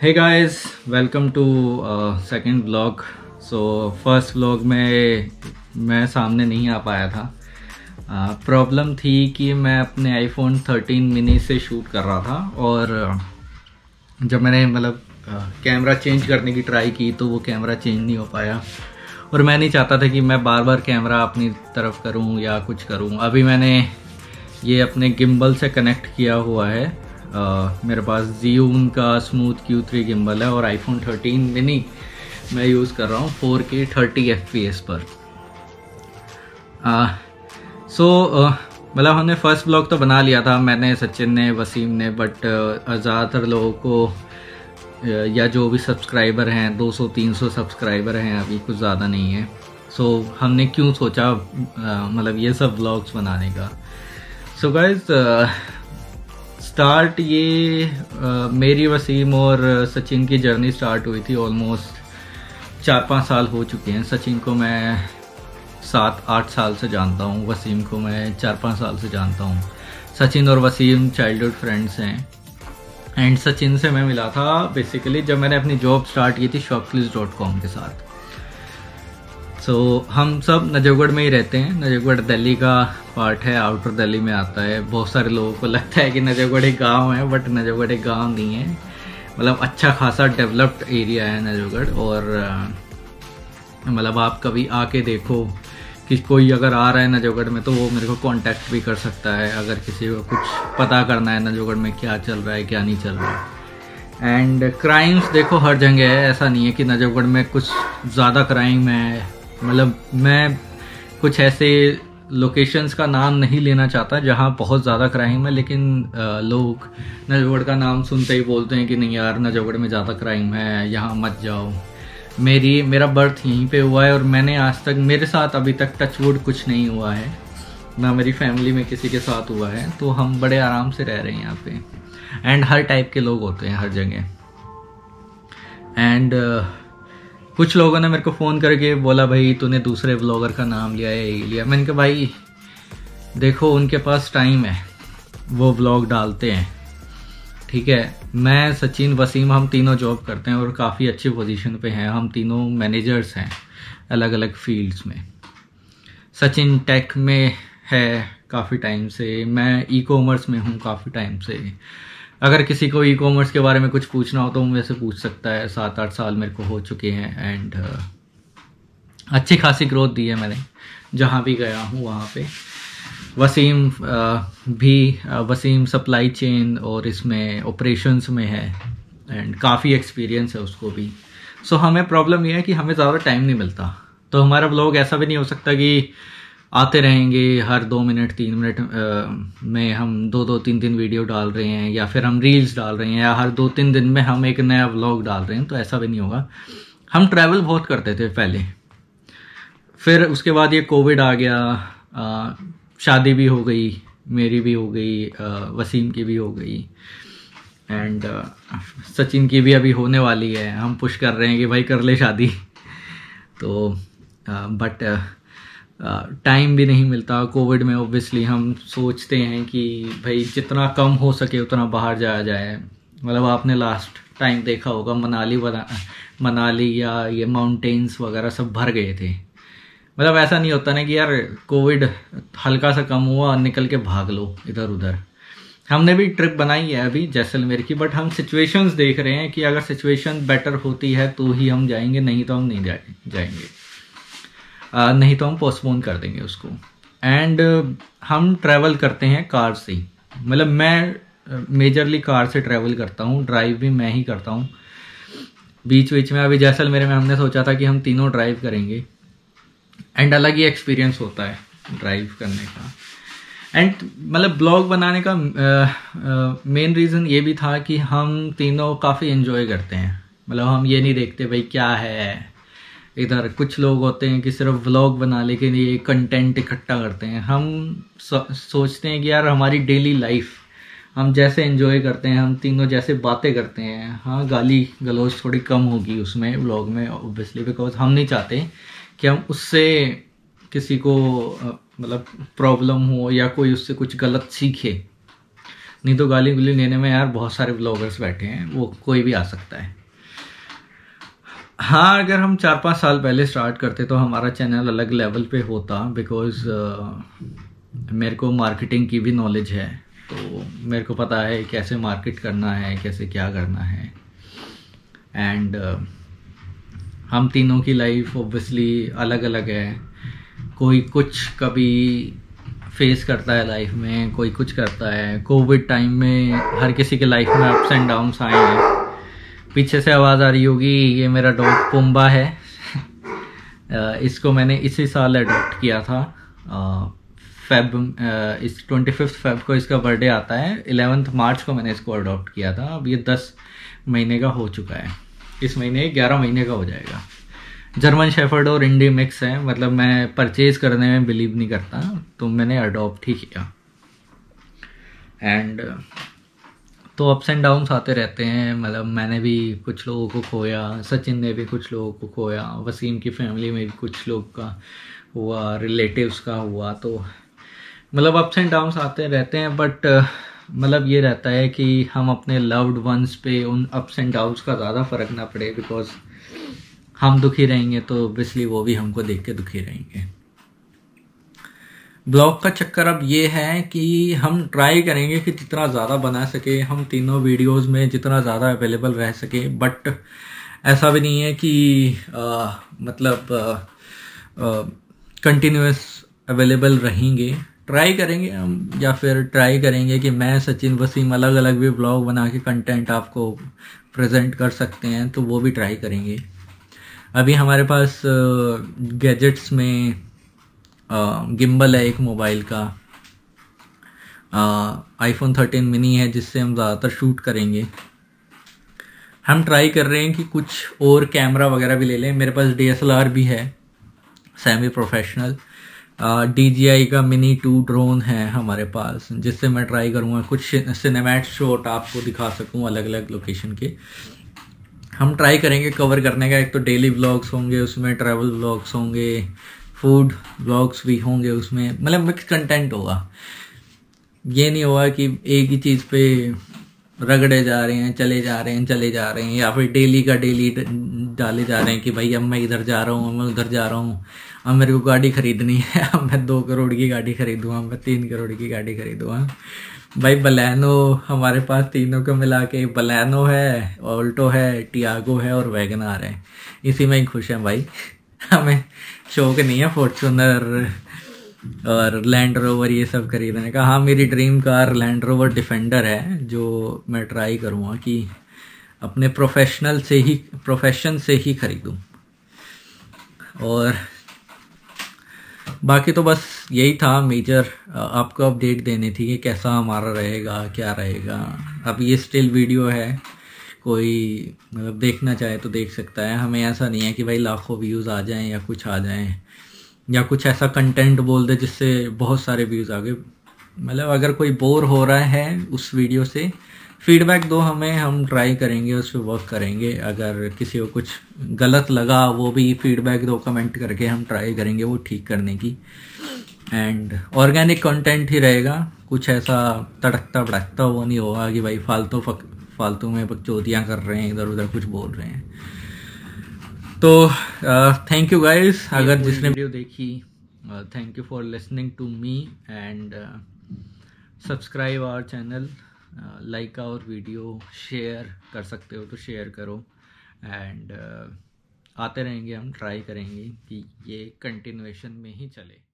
Hey guys, welcome to second vlog. So first vlog में मैं सामने नहीं आ पाया था। प्रॉब्लम थी कि मैं अपने आईफोन 13 मिनी से शूट कर रहा था और जब मैंने कैमरा चेंज करने की ट्राई की तो वो कैमरा चेंज नहीं हो पाया और मैं नहीं चाहता था कि मैं बार बार कैमरा अपनी तरफ करूं या कुछ करूं। अभी मैंने ये अपने गिम्बल से कनेक्ट किया हुआ है। मेरे पास Zhiyun का स्मूथ Q3 गिम्बल है और आईफोन 13 मिनी मैं यूज़ कर रहा हूँ 4K 30 FPS पर। हमने फर्स्ट व्लॉग तो बना लिया था मैंने, सचिन ने, वसीम ने, बट ज़्यादातर लोगों को या जो भी सब्सक्राइबर हैं 200-300 सब्सक्राइबर हैं, अभी कुछ ज़्यादा नहीं है। सो हमने क्यों सोचा ये सब व्लॉग्स बनाने का। सो गाइज स्टार्ट ये मेरी, वसीम और सचिन की जर्नी स्टार्ट हुई थी ऑलमोस्ट 4-5 साल हो चुके हैं। सचिन को मैं 7-8 साल से जानता हूँ, वसीम को मैं 4-5 साल से जानता हूँ। सचिन और वसीम चाइल्डहुड फ्रेंड्स हैं एंड सचिन से मैं मिला था बेसिकली जब मैंने अपनी जॉब स्टार्ट की थी shopflies.com के साथ। सो हम सब नजफगढ़ में ही रहते हैं। नजफगढ़ दिल्ली का पार्ट है, आउटर दिल्ली में आता है। बहुत सारे लोगों को लगता है कि नजफगढ़ एक गाँव है, बट नजफगढ़ एक गाँव नहीं है। अच्छा खासा डेवलप्ड एरिया है नजफगढ़ और आप कभी आके देखो कि कोई अगर आ रहा है नजफगढ़ में तो वो मेरे को कांटेक्ट भी कर सकता है अगर किसी को कुछ पता करना है नजफगढ़ में क्या चल रहा है क्या नहीं चल रहा है। एंड क्राइम्स देखो हर जगह है, ऐसा नहीं है कि नजफगढ़ में कुछ ज़्यादा क्राइम है। मैं कुछ ऐसे लोकेशंस का नाम नहीं लेना चाहता जहाँ बहुत ज़्यादा क्राइम है, लेकिन लोग नजफगढ़ का नाम सुनते ही बोलते हैं कि नहीं यार नजफगढ़ में ज़्यादा क्राइम है, यहाँ मत जाओ। मेरा बर्थ यहीं पे हुआ है और मैंने आज तक, मेरे साथ अभी तक टचवुड कुछ नहीं हुआ है, ना मेरी फैमिली में किसी के साथ हुआ है। तो हम बड़े आराम से रह रहे हैं यहाँ पे एंड हर टाइप के लोग होते हैं हर जगह। एंड कुछ लोगों ने मेरे को फ़ोन करके बोला भाई तूने दूसरे ब्लॉगर का नाम लिया है यही लिया। मैंने कहा भाई देखो उनके पास टाइम है, वो ब्लॉग डालते हैं, ठीक है। मैं, सचिन, वसीम हम तीनों जॉब करते हैं और काफ़ी अच्छी पोजीशन पे हैं। हम तीनों मैनेजर्स हैं अलग अलग फील्ड्स में। सचिन टेक में है काफ़ी टाइम से, मैं ई कॉमर्स में हूँ काफ़ी टाइम से। अगर किसी को ई कॉमर्स के बारे में कुछ पूछना हो तो वो मेरे से पूछ सकता है। 7-8 साल मेरे को हो चुके हैं एंड अच्छी खासी ग्रोथ दी है मैंने जहाँ भी गया हूँ वहाँ पे। वसीम वसीम सप्लाई चेन और इसमें ऑपरेशंस में है एंड काफ़ी एक्सपीरियंस है उसको भी। सो हमें प्रॉब्लम यह है कि हमें ज़्यादा टाइम नहीं मिलता, तो हमारा व्लॉग ऐसा भी नहीं हो सकता कि आते रहेंगे हर 2-3 मिनट में हम 2-3 वीडियो डाल रहे हैं या फिर हम रील्स डाल रहे हैं या हर 2-3 दिन में हम एक नया व्लॉग डाल रहे हैं, तो ऐसा भी नहीं होगा। हम ट्रैवल बहुत करते थे पहले, फिर उसके बाद ये कोविड आ गया, शादी भी हो गई, मेरी भी हो गई, वसीम की भी हो गई एंड सचिन की भी अभी होने वाली है। हम पुश कर रहे हैं कि भाई कर ले शादी, तो बट टाइम भी नहीं मिलता। कोविड में ऑब्वियसली हम सोचते हैं कि भाई जितना कम हो सके उतना बाहर जाया जाए। आपने लास्ट टाइम देखा होगा मनाली या ये माउंटेन्स वगैरह सब भर गए थे। ऐसा नहीं होता ना कि यार कोविड हल्का सा कम हुआ निकल के भाग लो इधर उधर। हमने भी ट्रिप बनाई है अभी जैसलमेर की, बट हम सिचुएशंस देख रहे हैं कि अगर सिचुएशन बेटर होती है तो ही हम जाएंगे, नहीं तो हम नहीं जाएंगे, नहीं तो हम पोस्टपोन कर देंगे उसको। एंड हम ट्रैवल करते हैं कार से, मैं मेजरली कार से ट्रैवल करता हूँ, ड्राइव भी मैं ही करता हूँ बीच बीच में। अभी जैसलमेर में हमने सोचा था कि हम तीनों ड्राइव करेंगे एंड अलग ही एक्सपीरियंस होता है ड्राइव करने का। एंड ब्लॉग बनाने का मेन रीज़न ये भी था कि हम तीनों काफ़ी एंजॉय करते हैं। हम ये नहीं देखते भाई क्या है इधर। कुछ लोग होते हैं कि सिर्फ व्लॉग बनाने के लिए कंटेंट इकट्ठा करते हैं। हम सोचते हैं कि यार हमारी डेली लाइफ हम जैसे एंजॉय करते हैं, हम तीनों जैसे बातें करते हैं, हाँ गाली गलौज थोड़ी कम होगी उसमें व्लॉग में ऑब्वियसली, बिकॉज हम नहीं चाहते कि हम उससे किसी को प्रॉब्लम हो या कोई उससे कुछ गलत सीखे। नहीं तो गाली गुली लेने में यार बहुत सारे ब्लॉगर्स बैठे हैं, वो कोई भी आ सकता है। हाँ, अगर हम 4-5 साल पहले स्टार्ट करते तो हमारा चैनल अलग लेवल पे होता, बिकॉज मेरे को मार्केटिंग की भी नॉलेज है, तो मेरे को पता है कैसे मार्केट करना है, कैसे क्या करना है। एंड हम तीनों की लाइफ ऑब्वियसली अलग अलग है, कोई कुछ कभी फेस करता है लाइफ में, कोई कुछ करता है। कोविड टाइम में हर किसी के लाइफ में अप्स एंड डाउन्स आए हैं। पीछे से आवाज़ आ रही होगी, ये मेरा डॉग पुम्बा है। इसको मैंने इसी साल अडॉप्ट किया था। इस 25 फेब को इसका बर्थडे आता है। 11 मार्च को मैंने इसको अडॉप्ट किया था। अब ये 10 महीने का हो चुका है, इस महीने 11 महीने का हो जाएगा। जर्मन शेफर्ड और इंडी मिक्स है, मतलब मैं परचेज़ करने में बिलीव नहीं करता, तो मैंने अडॉप्ट ही किया। एंड तो अप्स एंड डाउन्स आते रहते हैं, मतलब मैंने भी कुछ लोगों को खोया, सचिन ने भी कुछ लोगों को खोया, वसीम की फैमिली में भी कुछ लोग का हुआ, रिलेटिव्स का हुआ। तो मतलब अप्स एंड डाउन्स आते रहते हैं, बट मतलब ये रहता है कि हम अपने लव्ड वंस पे उन अप्स एंड डाउन्स का ज़्यादा फ़र्क ना पड़े, बिकॉज हम दुखी रहेंगे तो ऑब्वियसली वो भी हमको देख के दुखी रहेंगे। ब्लॉग का चक्कर अब ये है कि हम ट्राई करेंगे कि जितना ज़्यादा बना सके, हम तीनों वीडियोस में जितना ज़्यादा अवेलेबल रह सके। बट ऐसा भी नहीं है कि मतलब कंटिन्यूस अवेलेबल रहेंगे। ट्राई करेंगे हम, या फिर ट्राई करेंगे कि मैं, सचिन, वसीम अलग अलग भी ब्लॉग बना के कंटेंट आपको प्रेजेंट कर सकते हैं, तो वो भी ट्राई करेंगे। अभी हमारे पास गैजेट्स में गिम्बल है एक मोबाइल का, आईफोन 13 मिनी है, जिससे हम ज़्यादातर शूट करेंगे। हम ट्राई कर रहे हैं कि कुछ और कैमरा वगैरह भी ले लें। मेरे पास DSLR भी है, सेमी प्रोफेशनल। DJI का मिनी 2 ड्रोन है हमारे पास, जिससे मैं ट्राई करूँगा कुछ सिनेमैटिक शॉट आपको दिखा सकूँ अलग अलग लोकेशन के। हम ट्राई करेंगे कवर करने का। एक तो डेली व्लॉग्स होंगे, उसमें ट्रैवल व्लॉग्स होंगे, फूड व्लॉग्स भी होंगे उसमें, मतलब मिक्स कंटेंट होगा। ये नहीं होगा कि एक ही चीज़ पे रगड़े जा रहे हैं, चले जा रहे हैं, या फिर डेली का डेली डाले जा रहे हैं कि भाई अब मैं इधर जा रहा हूँ, मैं उधर जा रहा हूँ, अब मेरे को गाड़ी खरीदनी है, अब मैं 2 करोड़ की गाड़ी खरीदूँगा, मैं 3 करोड़ की गाड़ी खरीदूँगा। भाई बलैनो हमारे पास तीनों को मिला के बलैनो है, ऑल्टो है, टियागो है और वैगन आर है। इसी में ही खुश हैं भाई। हमें शौक नहीं है फॉर्चूनर और लैंड रोवर ये सब खरीदने का। हाँ, मेरी dream car Land Rover Defender है, जो मैं ट्राई करूँगा कि अपने प्रोफेशन से ही खरीदूँ। और बाकी तो बस यही था मेजर, आपको अपडेट देनी थी कि कैसा हमारा रहेगा, क्या रहेगा। अब ये स्टिल वीडियो है, कोई मतलब देखना चाहे तो देख सकता है। हमें ऐसा नहीं है कि भाई लाखों व्यूज़ आ जाएं या कुछ आ जाएं, या कुछ ऐसा कंटेंट बोल दे जिससे बहुत सारे व्यूज़ आ गए। मतलब अगर कोई बोर हो रहा है उस वीडियो से, फीडबैक दो हमें, हम ट्राई करेंगे, उस पर वर्क करेंगे। अगर किसी को कुछ गलत लगा वो भी फीडबैक दो, कमेंट करके हम ट्राई करेंगे वो ठीक करने की। एंड ऑर्गेनिक कंटेंट ही रहेगा, कुछ ऐसा तड़कता भड़कता वो नहीं होगा कि भाई फालतू में बकचोदियाँ कर रहे हैं, इधर उधर कुछ बोल रहे हैं। तो थैंक यू गाइस, अगर जिसने वीडियो देखी, thank you for listening to me, and subscribe our channel, like our video, share कर सकते हो तो शेयर करो। एंड आते रहेंगे, हम ट्राई करेंगे कि ये कंटिन्यूएशन में ही चले।